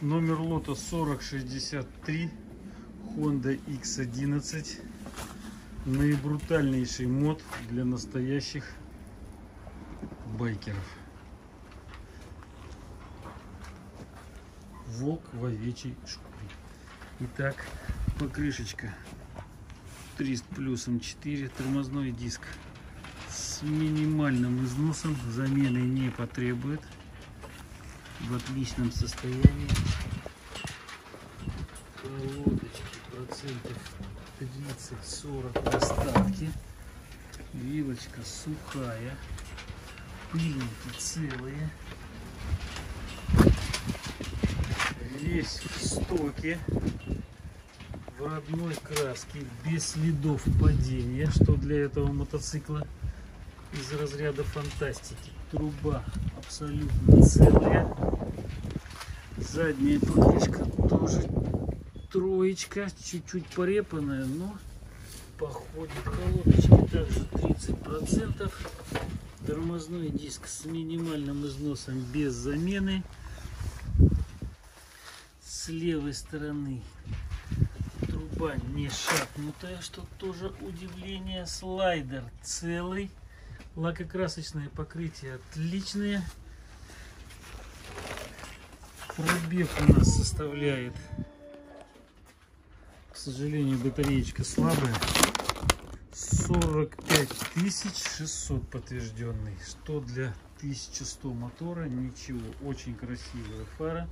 Номер лота 4063, Honda X11. Наибрутальнейший мод для настоящих байкеров. Волк в овечьей шкуре. Итак, покрышечка 300+М4, тормозной диск с минимальным износом, замены не потребует, в отличном состоянии. Колодочки процентов 30-40 остатки, вилочка сухая, пыльники целые, весь в стоке, в родной краске, без следов падения, что для этого мотоцикла из разряда фантастики. Труба абсолютно целая, задняя покрышка тоже троечка, чуть-чуть порепанная, но по ходу. Колодочки также 30%, тормозной диск с минимальным износом, без замены. С левой стороны труба не шатнутая, что тоже удивление. Слайдер целый, лакокрасочное покрытие отличное. Пробег у нас составляет, к сожалению, батареечка слабая, 45600 подтвержденный, что для 1100 мотора ничего. Очень красивая фара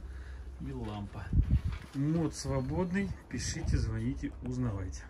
и лампа. Мод свободный, пишите, звоните, узнавайте.